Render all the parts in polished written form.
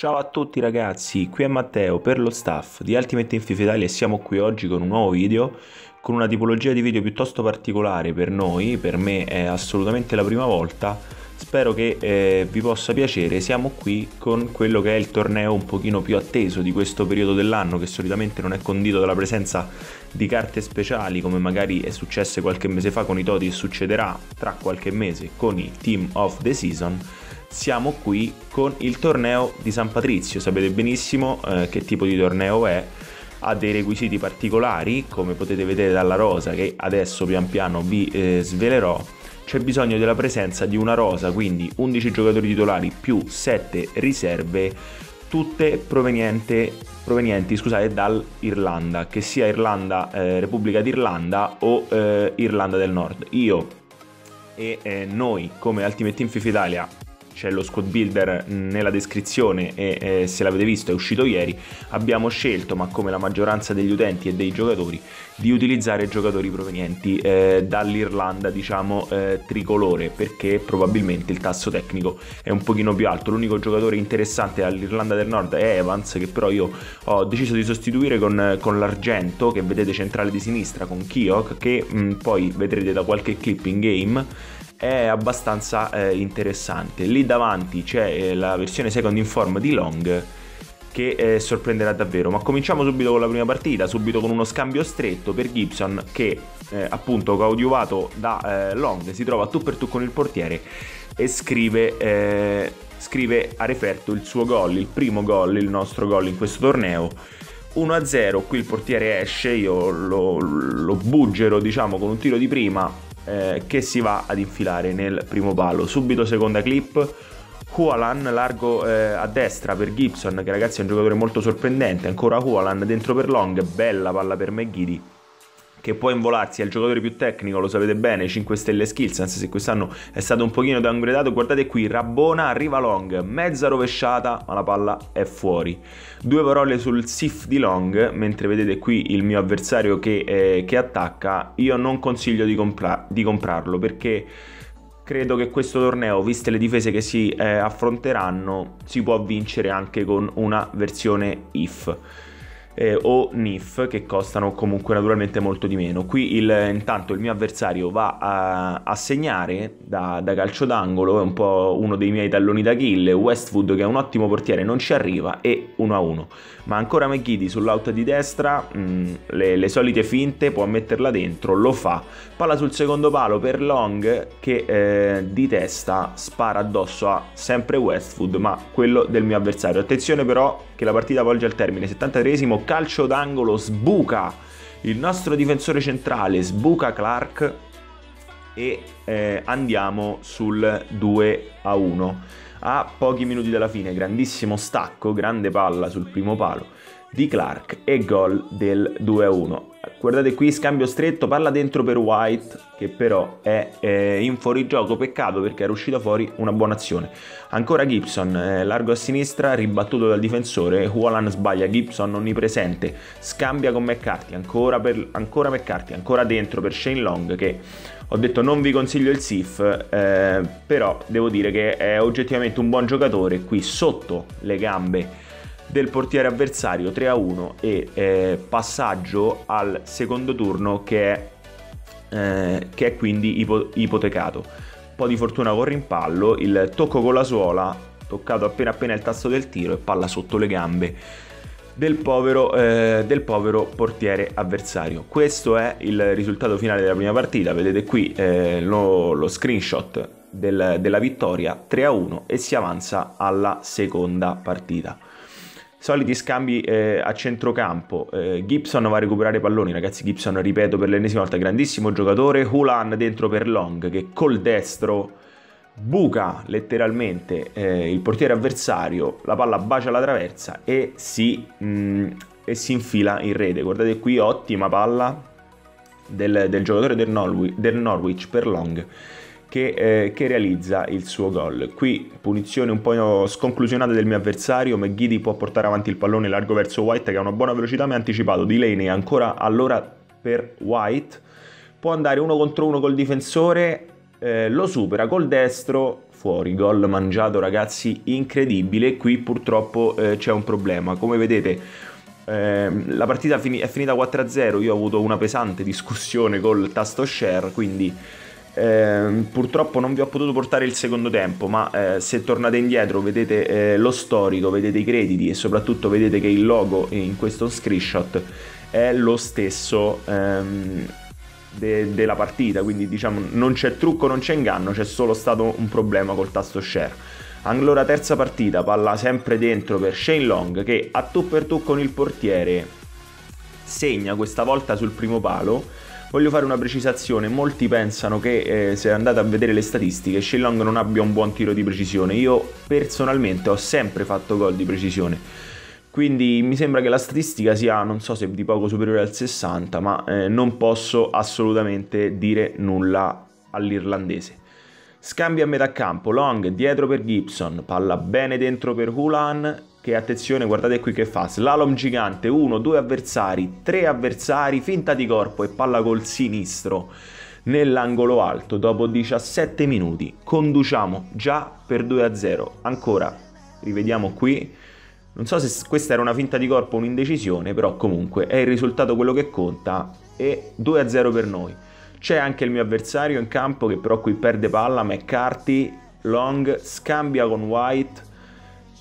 Ciao a tutti ragazzi, qui è Matteo per lo staff di Ultimate Team FIFA Italia e siamo qui oggi con un nuovo video, con una tipologia di video piuttosto particolare per noi, per me è assolutamente la prima volta, spero che vi possa piacere. Siamo qui con quello che è il torneo un pochino più atteso di questo periodo dell'anno, che solitamente non è condito dalla presenza di carte speciali come magari è successo qualche mese fa con i TOTS e succederà tra qualche mese con i Team of the Season. Siamo qui con il torneo di San Patrizio, sapete benissimo che tipo di torneo è, ha dei requisiti particolari come potete vedere dalla rosa che adesso pian piano vi svelerò. C'è bisogno della presenza di una rosa, quindi 11 giocatori titolari più 7 riserve, tutte provenienti dall'Irlanda, che sia Irlanda, Repubblica d'Irlanda o Irlanda del Nord. Io e noi come Ultimate Team FIFA Italia, c'è lo squad builder nella descrizione e se l'avete visto è uscito ieri, abbiamo scelto, ma come la maggioranza degli utenti e dei giocatori, di utilizzare giocatori provenienti dall'Irlanda, diciamo tricolore, perché probabilmente il tasso tecnico è un pochino più alto. L'unico giocatore interessante all'Irlanda del Nord è Evans, che però io ho deciso di sostituire con l'argento che vedete centrale di sinistra, con Keogh, che poi vedrete da qualche clip in game è abbastanza interessante. Lì davanti c'è la versione second in form di Long, che sorprenderà davvero. Ma cominciamo subito con la prima partita, subito con uno scambio stretto per Gibson, che appunto coadiuvato da Long si trova tu per tu con il portiere e scrive a referto il suo gol, il primo gol, il nostro gol in questo torneo. 1-0, qui il portiere esce, io lo buggero diciamo con un tiro di prima che si va ad infilare nel primo palo. Subito seconda clip, Hualan largo a destra per Gibson, che ragazzi è un giocatore molto sorprendente. Ancora Hualan dentro per Long, bella palla per McGeady che può involarsi, è il giocatore più tecnico, lo sapete bene, 5 stelle skills, anzi se quest'anno è stato un pochino downgradato. Guardate qui, rabbona, arriva Long, mezza rovesciata ma la palla è fuori. Due parole sul SIF di Long, mentre vedete qui il mio avversario che attacca. Io non consiglio di comprarlo, perché credo che questo torneo, viste le difese che si affronteranno, si può vincere anche con una versione IF o NIF, che costano comunque naturalmente molto di meno. Qui intanto il mio avversario va a segnare da calcio d'angolo, è un po' uno dei miei talloni d'Achille. Westwood, che è un ottimo portiere, non ci arriva e 1-1. Ma ancora McGeady sull'out di destra, le solite finte, può metterla dentro, lo fa. Palla sul secondo palo per Long, che di testa spara addosso a sempre Westwood, ma quello del mio avversario. Attenzione però che la partita volge al termine, 73esimo, calcio d'angolo, sbuca il nostro difensore centrale, sbuca Clark e andiamo sul 2-1 a pochi minuti dalla fine. Grandissimo stacco, grande palla sul primo palo di Clark e gol del 2-1. Guardate qui, scambio stretto, palla dentro per White, che però è in fuorigioco, peccato perché era uscita fuori una buona azione. Ancora Gibson, largo a sinistra, ribattuto dal difensore, Hualan sbaglia, Gibson onnipresente, scambia con McCarthy, ancora McCarthy, ancora dentro per Shane Long, che ho detto non vi consiglio il SIF, però devo dire che è oggettivamente un buon giocatore. Qui sotto le gambe del portiere avversario, 3-1 e passaggio al secondo turno che è quindi ipotecato. Un po' di fortuna con rimpallo, il tocco con la suola, toccato appena il tasto del tiro e palla sotto le gambe del povero portiere avversario. Questo è il risultato finale della prima partita, vedete qui lo screenshot della vittoria, 3-1, e si avanza alla seconda partita. Soliti scambi a centrocampo, Gibson va a recuperare palloni, ragazzi. Gibson, ripeto per l'ennesima volta, grandissimo giocatore. Hualan dentro per Long, che col destro buca letteralmente il portiere avversario, la palla bacia la traversa e si infila in rete. Guardate qui, ottima palla del giocatore del Norwich per Long, che realizza il suo gol. Qui punizione un po' sconclusionata del mio avversario, McGeady può portare avanti il pallone largo verso White, che ha una buona velocità, mi ha anticipato. Delaney ancora allora per White, può andare 1 contro 1 col difensore, lo supera col destro, fuori, gol mangiato ragazzi, incredibile. Qui purtroppo c'è un problema, come vedete la partita è finita 4-0, io ho avuto una pesante discussione col tasto share, quindi purtroppo non vi ho potuto portare il secondo tempo, ma se tornate indietro vedete lo storico, vedete i crediti e soprattutto vedete che il logo in questo screenshot è lo stesso della partita, quindi diciamo non c'è trucco, non c'è inganno, c'è solo stato un problema col tasto share. Allora terza partita, palla sempre dentro per Shane Long che a tu per tu con il portiere segna, questa volta sul primo palo. Voglio fare una precisazione, molti pensano che se andate a vedere le statistiche Shane Long non abbia un buon tiro di precisione, io personalmente ho sempre fatto gol di precisione, quindi mi sembra che la statistica sia, non so se di poco superiore al 60, ma non posso assolutamente dire nulla all'irlandese. Scambio a metà campo, Long dietro per Gibson, palla bene dentro per Hualan che, attenzione, guardate qui che fa, slalom gigante, 1, 2 avversari, 3 avversari, finta di corpo e palla col sinistro nell'angolo alto. Dopo 17 minuti conduciamo già per 2-0, ancora rivediamo qui. Non so se questa era una finta di corpo o un'indecisione, però comunque è il risultato quello che conta e 2-0 per noi. C'è anche il mio avversario in campo che però qui perde palla, McCarthy, Long scambia con White,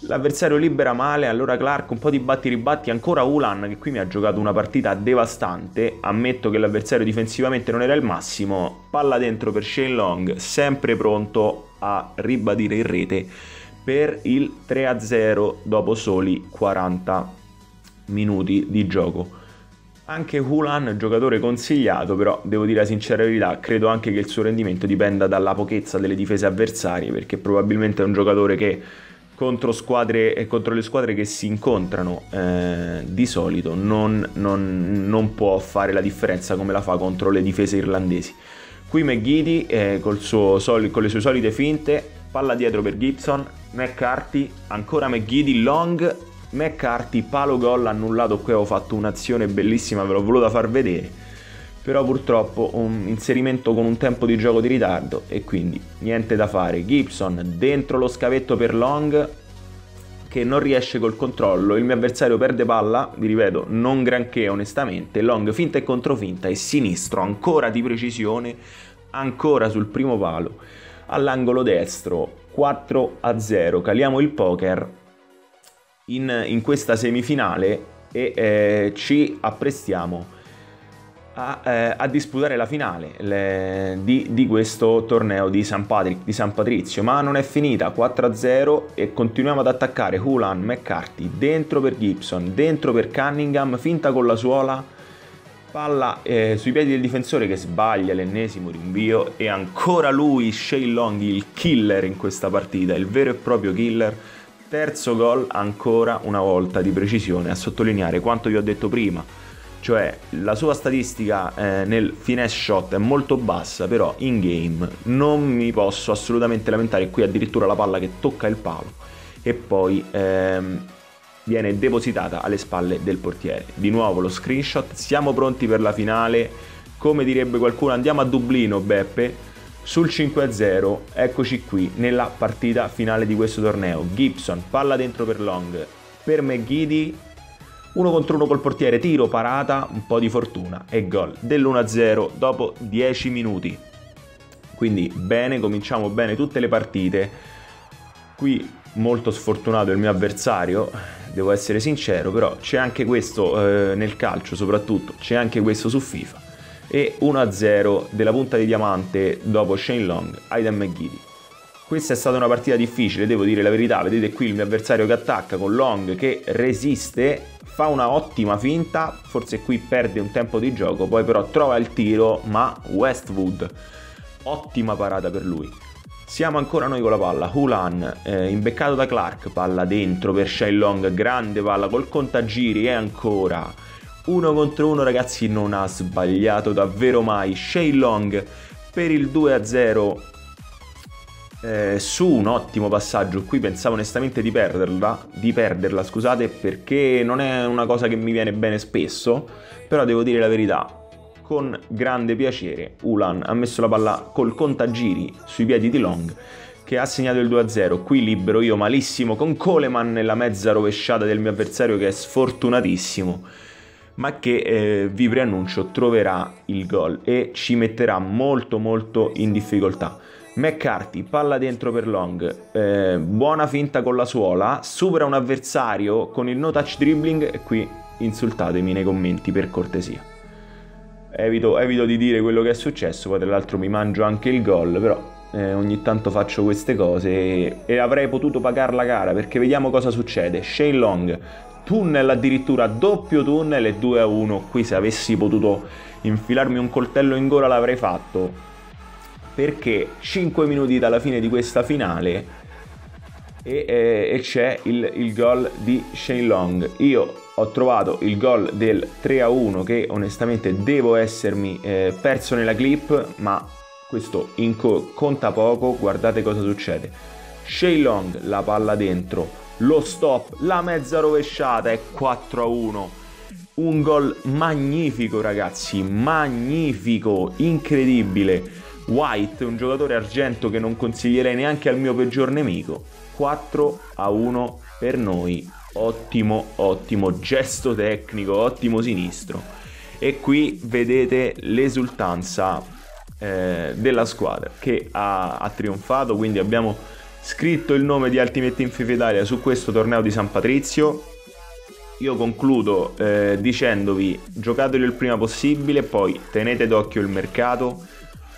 l'avversario libera male, allora Clark un po' di batti-ribatti, ancora Hualan che qui mi ha giocato una partita devastante, ammetto che l'avversario difensivamente non era il massimo, palla dentro per Shane Long, sempre pronto a ribadire in rete per il 3-0 dopo soli 40 minuti di gioco. Anche Hualan, giocatore consigliato, però devo dire la sincera verità, credo anche che il suo rendimento dipenda dalla pochezza delle difese avversarie, perché probabilmente è un giocatore che contro le squadre che si incontrano di solito non può fare la differenza come la fa contro le difese irlandesi. Qui McGeady con le sue solite finte, palla dietro per Gibson, McCarthy, ancora McGeady, Long, McCarthy, palo gol annullato. Qui avevo fatto un'azione bellissima, ve l'ho voluta far vedere, però purtroppo un inserimento con un tempo di gioco di ritardo e quindi niente da fare. Gibson dentro lo scavetto per Long che non riesce col controllo, il mio avversario perde palla, vi ripeto non granché onestamente, Long finta e controfinta e sinistro ancora di precisione, ancora sul primo palo all'angolo destro. 4-0, caliamo il poker in questa semifinale e ci apprestiamo a disputare la finale di questo torneo di San Patrizio, ma non è finita. 4-0 e continuiamo ad attaccare. Hualan, McCarthy dentro per Gibson, dentro per Cunningham, finta con la suola, palla sui piedi del difensore che sbaglia l'ennesimo rinvio e ancora lui, Shane Long, il killer in questa partita, il vero e proprio killer. Terzo gol ancora una volta di precisione, a sottolineare quanto vi ho detto prima, cioè la sua statistica nel finesse shot è molto bassa, però in game non mi posso assolutamente lamentare. Qui addirittura la palla che tocca il palo e poi viene depositata alle spalle del portiere. Di nuovo lo screenshot, siamo pronti per la finale, come direbbe qualcuno andiamo a Dublino Beppe. Sul 5-0 eccoci qui nella partita finale di questo torneo. Gibson, palla dentro per Long, per McGeady, 1 contro 1 col portiere, tiro, parata, un po' di fortuna e gol dell'1-0 dopo 10 minuti. Quindi bene, cominciamo bene tutte le partite. Qui molto sfortunato il mio avversario, devo essere sincero, però c'è anche questo nel calcio, soprattutto c'è anche questo su FIFA. E 1-0 della punta di diamante dopo Shane Long, Aidan McGeady. Questa è stata una partita difficile, devo dire la verità. Vedete qui il mio avversario che attacca con Long che resiste, fa una ottima finta, forse qui perde un tempo di gioco, poi però trova il tiro, ma Westwood, ottima parata per lui. Siamo ancora noi con la palla, Hualan imbeccato da Clark, palla dentro per Shane Long, grande palla col contagiri e ancora 1 contro 1 ragazzi, non ha sbagliato davvero mai Shane Long per il 2-0 su un ottimo passaggio. Qui pensavo onestamente di perderla, scusate, perché non è una cosa che mi viene bene spesso, però devo dire la verità, con grande piacere Hualan ha messo la palla col contagiri sui piedi di Long, che ha segnato il 2-0. Qui libero io malissimo con Coleman nella mezza rovesciata del mio avversario, che è sfortunatissimo, ma che vi preannuncio troverà il gol e ci metterà molto in difficoltà. McCarthy, palla dentro per Long, buona finta con la suola, supera un avversario con il no touch dribbling, e qui insultatemi nei commenti per cortesia. Evito di dire quello che è successo, poi tra l'altro mi mangio anche il gol, però ogni tanto faccio queste cose e avrei potuto pagare la gara, perché vediamo cosa succede. Shane Long, tunnel addirittura, doppio tunnel e 2-1, qui se avessi potuto infilarmi un coltello in gola l'avrei fatto, perché 5 minuti dalla fine di questa finale e c'è il gol di Shane Long. Io ho trovato il gol del 3-1 che onestamente devo essermi perso nella clip, ma questo conta poco, guardate cosa succede. Shane Long, la palla dentro, lo stop, la mezza rovesciata è 4-1. Un gol magnifico ragazzi, magnifico, incredibile. White, un giocatore argento che non consiglierei neanche al mio peggior nemico. 4-1 per noi, ottimo gesto tecnico, ottimo sinistro. E qui vedete l'esultanza della squadra che ha trionfato, quindi abbiamo scritto il nome di Ultimate Team FIFA Italia su questo torneo di San Patrizio. Io concludo dicendovi: giocatelo il prima possibile, poi tenete d'occhio il mercato,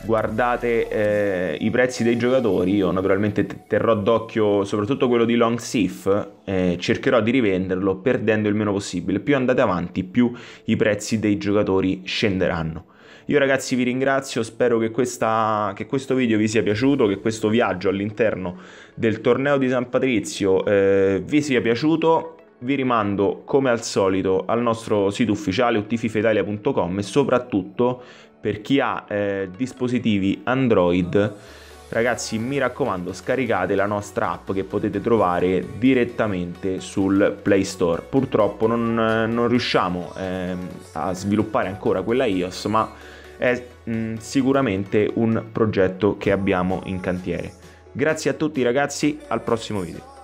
guardate i prezzi dei giocatori. Io naturalmente terrò d'occhio soprattutto quello di Long Sif, cercherò di rivenderlo perdendo il meno possibile. Più andate avanti, più i prezzi dei giocatori scenderanno. Io ragazzi vi ringrazio, spero che questo video vi sia piaciuto, che questo viaggio all'interno del torneo di San Patrizio vi sia piaciuto. Vi rimando come al solito al nostro sito ufficiale utfifaitalia.com e soprattutto per chi ha dispositivi Android, ragazzi mi raccomando scaricate la nostra app che potete trovare direttamente sul Play Store. Purtroppo non riusciamo a sviluppare ancora quella iOS, ma è sicuramente un progetto che abbiamo in cantiere. Grazie a tutti ragazzi, al prossimo video.